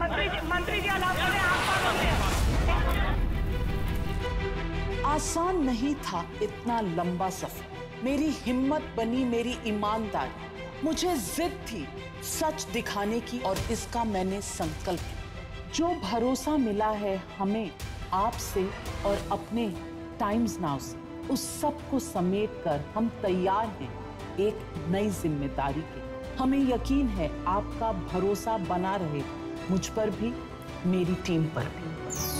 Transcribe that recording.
मंत्री जी आप आसान नहीं था इतना लंबा सफर। मेरी हिम्मत बनी मेरी ईमानदारी, मुझे जिद थी सच दिखाने की और इसका मैंने संकल्प लिया। जो भरोसा मिला है हमें आपसे और अपने टाइम्स नाउ से, उस सब को समेट कर हम तैयार हैं एक नई जिम्मेदारी के। हमें यकीन है आपका भरोसा बना रहेगा, मुझ पर भी मेरी टीम पर भी।